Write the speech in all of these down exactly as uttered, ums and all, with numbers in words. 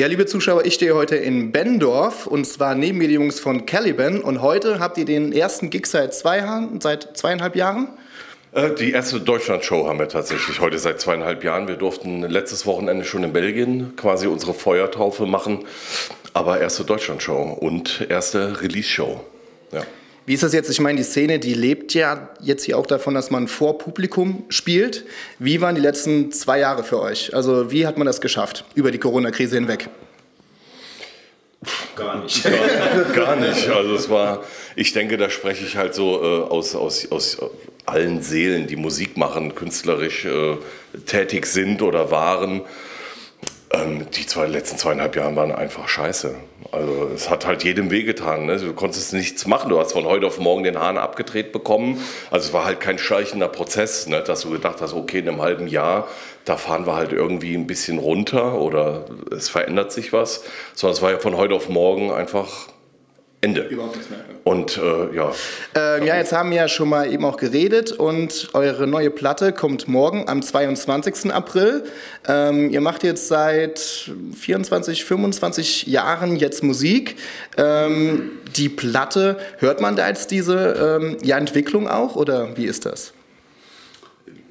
Ja, liebe Zuschauer, ich stehe heute in Bendorf und zwar neben mir die Jungs von Caliban. Und heute habt ihr den ersten Gig seit, zwei, seit zweieinhalb Jahren? Die erste Deutschland-Show haben wir tatsächlich heute seit zweieinhalb Jahren. Wir durften letztes Wochenende schon in Belgien quasi unsere Feuertaufe machen. Aber erste Deutschland-Show und erste Release-Show. Ja. Wie ist das jetzt? Ich meine, die Szene, die lebt ja jetzt hier auch davon, dass man vor Publikum spielt. Wie waren die letzten zwei Jahre für euch? Also wie hat man das geschafft über die Corona-Krise hinweg? Gar nicht. Gar, gar nicht. Also es war, ich denke, da spreche ich halt so äh, aus, aus, aus allen Seelen, die Musik machen, künstlerisch äh, tätig sind oder waren. Ähm, die zwei, letzten zweieinhalb Jahre waren einfach scheiße. Also es hat halt jedem wehgetan. Ne? Du konntest nichts machen. Du hast von heute auf morgen den Hahn abgedreht bekommen. Also es war halt kein schleichender Prozess, ne? Dass du gedacht hast, okay, in einem halben Jahr, da fahren wir halt irgendwie ein bisschen runter oder es verändert sich was. Sondern es war ja von heute auf morgen einfach Ende. Überhaupt nichts mehr. Und äh, ja. Ähm, ja, jetzt haben wir ja schon mal eben auch geredet und eure neue Platte kommt morgen am zweiundzwanzigsten April. Ähm, ihr macht jetzt seit vierundzwanzig, fünfundzwanzig Jahren jetzt Musik. Ähm, die Platte, hört man da jetzt diese ähm, ja, Entwicklung auch oder wie ist das?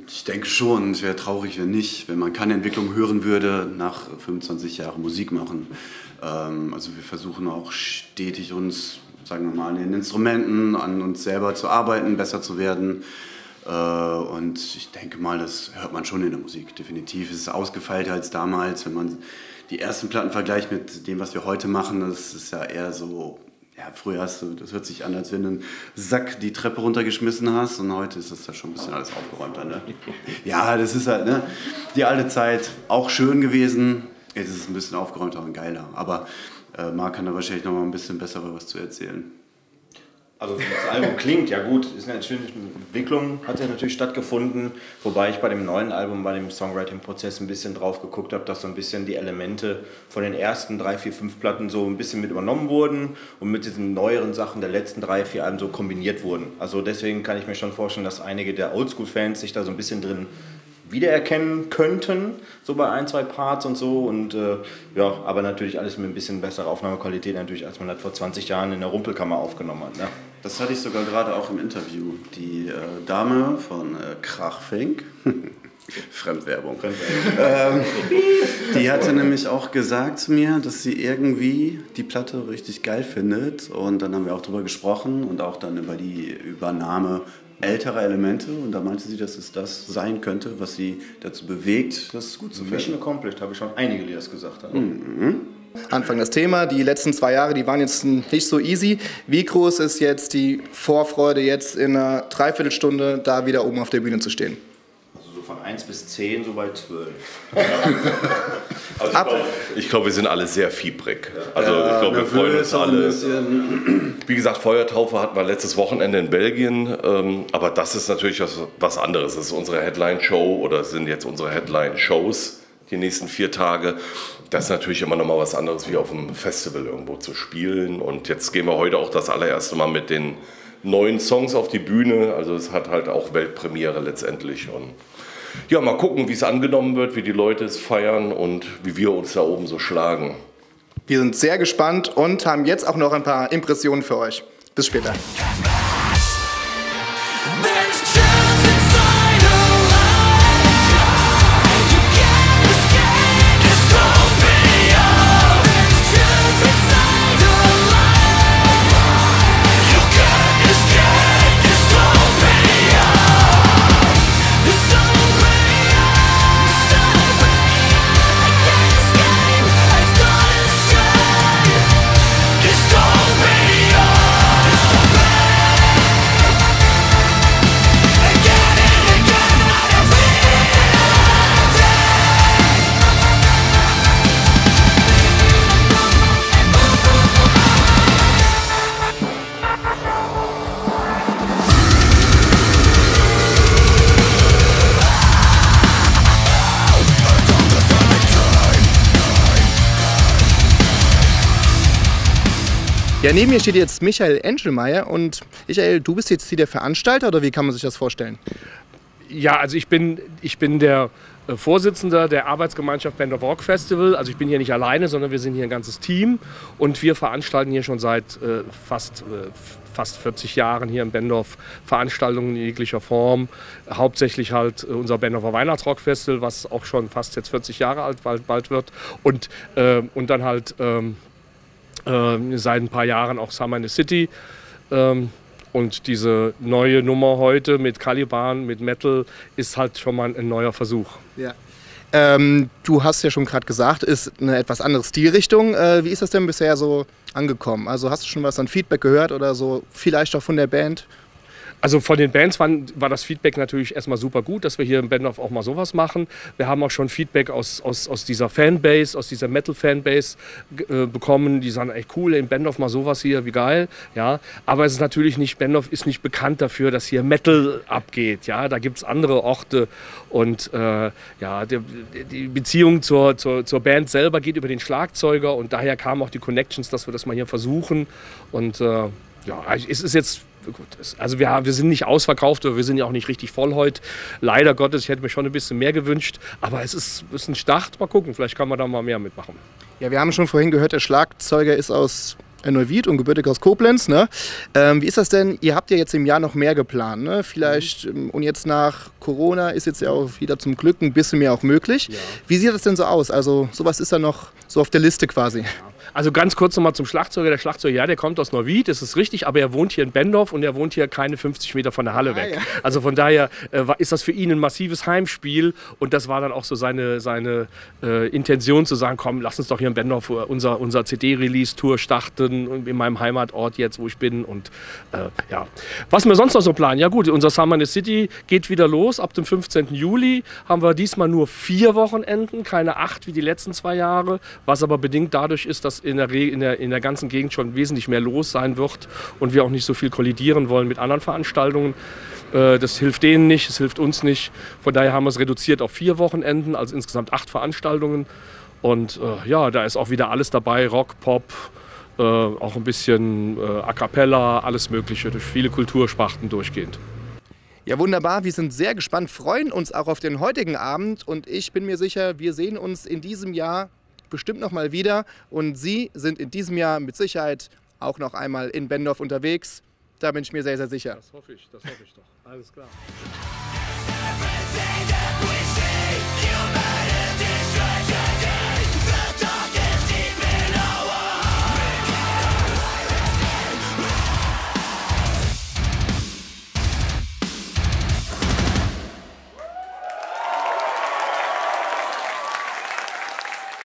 Ich denke schon, es wäre traurig, wenn nicht, wenn man keine Entwicklung hören würde nach fünfundzwanzig Jahren Musik machen. Also wir versuchen auch stetig uns, sagen wir mal, an den Instrumenten, an uns selber zu arbeiten, besser zu werden. Und ich denke mal, das hört man schon in der Musik. Definitiv ist es ausgefeilter als damals. Wenn man die ersten Platten vergleicht mit dem, was wir heute machen, das ist ja eher so, ja, früher hast du, das hört sich an, als wenn du einen Sack die Treppe runtergeschmissen hast. Und heute ist das ja schon ein bisschen alles aufgeräumter, ne? Ja, das ist halt, ne? Die alte Zeit, auch schön gewesen. Jetzt ist es ein bisschen aufgeräumter und geiler, aber äh, Marc kann da wahrscheinlich noch mal ein bisschen besser was zu erzählen. Also das Album klingt ja gut, ist eine schöne Entwicklung, hat ja natürlich stattgefunden, wobei ich bei dem neuen Album, bei dem Songwriting-Prozess ein bisschen drauf geguckt habe, dass so ein bisschen die Elemente von den ersten drei, vier, fünf Platten so ein bisschen mit übernommen wurden und mit diesen neueren Sachen der letzten drei, vier Alben so kombiniert wurden. Also deswegen kann ich mir schon vorstellen, dass einige der Oldschool-Fans sich da so ein bisschen drin wiedererkennen könnten, so bei ein, zwei Parts und so. Und äh, ja, aber natürlich alles mit ein bisschen besserer Aufnahmequalität natürlich, als man das vor zwanzig Jahren in der Rumpelkammer aufgenommen hat. Ne? Das hatte ich sogar gerade auch im Interview. Die äh, Dame von äh, Krachfink, Fremdwerbung, Fremdwerbung. ähm, die hatte nämlich auch gesagt zu mir, dass sie irgendwie die Platte richtig geil findet. Und dann haben wir auch drüber gesprochen und auch dann über die Übernahme ältere Elemente, und da meinte sie, dass es das sein könnte, was sie dazu bewegt, das gut zu finden. Mission accomplished, habe ich schon einige, die das gesagt haben. Mhm. Anfang das Thema, die letzten zwei Jahre, die waren jetzt nicht so easy. Wie groß ist jetzt die Vorfreude, jetzt in einer Dreiviertelstunde da wieder oben auf der Bühne zu stehen? Also so von eins bis zehn, so bei zwölf. Also ich glaube, glaub, wir sind alle sehr fiebrig. Also ja, ich glaube, wir freuen uns alle. Wie gesagt, Feuertaufe hatten wir letztes Wochenende in Belgien. Ähm, aber das ist natürlich was, was anderes. Das ist unsere Headline-Show oder sind jetzt unsere Headline-Shows die nächsten vier Tage. Das ist natürlich immer noch mal was anderes, wie auf einem Festival irgendwo zu spielen. Und jetzt gehen wir heute auch das allererste Mal mit den neuen Songs auf die Bühne. Also es hat halt auch Weltpremiere letztendlich. Und ja, mal gucken, wie es angenommen wird, wie die Leute es feiern und wie wir uns da oben so schlagen. Wir sind sehr gespannt und haben jetzt auch noch ein paar Impressionen für euch. Bis später. Ja, neben mir steht jetzt Michael Engelmeier, und Michael, du bist jetzt hier der Veranstalter oder wie kann man sich das vorstellen? Ja, also ich bin, ich bin der Vorsitzender der Arbeitsgemeinschaft Bendorfer Rock Festival. Also ich bin hier nicht alleine, sondern wir sind hier ein ganzes Team und wir veranstalten hier schon seit äh, fast, äh, fast vierzig Jahren hier in Bendorf Veranstaltungen in jeglicher Form. Hauptsächlich halt unser Bendorfer Weihnachtsrockfestival, was auch schon fast jetzt vierzig Jahre alt bald, bald wird und, äh, und dann halt ähm, äh, seit ein paar Jahren auch Summer in the City. Ähm, Und diese neue Nummer heute mit Caliban, mit Metal, ist halt schon mal ein neuer Versuch. Ja. Ähm, du hast ja schon gerade gesagt, ist eine etwas andere Stilrichtung. Äh, wie ist das denn bisher so angekommen? Also hast du schon was an Feedback gehört oder so, vielleicht auch von der Band? Also von den Bands waren, war das Feedback natürlich erstmal super gut, dass wir hier in Bendorf auch mal sowas machen. Wir haben auch schon Feedback aus, aus, aus dieser Fanbase, aus dieser Metal-Fanbase äh, bekommen. Die sagen, echt cool, in Bendorf mal sowas hier, wie geil. Ja, aber es ist natürlich nicht, Bendorf ist nicht bekannt dafür, dass hier Metal abgeht. Ja, da gibt es andere Orte und äh, ja, die, die Beziehung zur, zur, zur Band selber geht über den Schlagzeuger und daher kamen auch die Connections, dass wir das mal hier versuchen. Und äh, ja, es ist jetzt... Gut, also wir, wir sind nicht ausverkauft, wir sind ja auch nicht richtig voll heute. Leider Gottes, ich hätte mir schon ein bisschen mehr gewünscht, aber es ist, ist ein Start. Mal gucken, vielleicht kann man da mal mehr mitmachen. Ja, wir haben schon vorhin gehört, der Schlagzeuger ist aus Neuwied und gebürtig aus Koblenz. Ne? Ähm, wie ist das denn? Ihr habt ja jetzt im Jahr noch mehr geplant, ne? Vielleicht, mhm. Und jetzt nach Corona ist jetzt ja auch wieder zum Glück ein bisschen mehr auch möglich. Ja. Wie sieht das denn so aus? Also sowas ist da noch so auf der Liste quasi. Ja. Also ganz kurz nochmal zum Schlagzeuger. Der Schlagzeuger, ja, der kommt aus Neuwied, das ist richtig, aber er wohnt hier in Bendorf und er wohnt hier keine fünfzig Meter von der Halle ah, weg. Ja. Also von daher äh, ist das für ihn ein massives Heimspiel und das war dann auch so seine, seine äh, Intention zu sagen, komm, lass uns doch hier in Bendorf unser, unser C D-Release-Tour starten in meinem Heimatort jetzt, wo ich bin und äh, ja. Was wir sonst noch so planen? Ja gut, unser Summer in the City geht wieder los. Ab dem fünfzehnten Juli haben wir diesmal nur vier Wochenenden, keine acht wie die letzten zwei Jahre, was aber bedingt dadurch ist, dass in der, in, der, in der ganzen Gegend schon wesentlich mehr los sein wird und wir auch nicht so viel kollidieren wollen mit anderen Veranstaltungen. Äh, das hilft denen nicht, das hilft uns nicht. Von daher haben wir es reduziert auf vier Wochenenden, also insgesamt acht Veranstaltungen. Und äh, ja, da ist auch wieder alles dabei, Rock, Pop, äh, auch ein bisschen äh, A Cappella, alles Mögliche, durch viele Kultursparten durchgehend. Ja, wunderbar. Wir sind sehr gespannt, freuen uns auch auf den heutigen Abend und ich bin mir sicher, wir sehen uns in diesem Jahr bestimmt noch mal wieder und Sie sind in diesem Jahr mit Sicherheit auch noch einmal in Bendorf unterwegs. Da bin ich mir sehr, sehr sicher. Das hoffe ich, das hoffe ich doch. Alles klar.